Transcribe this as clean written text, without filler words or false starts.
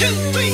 2, 3.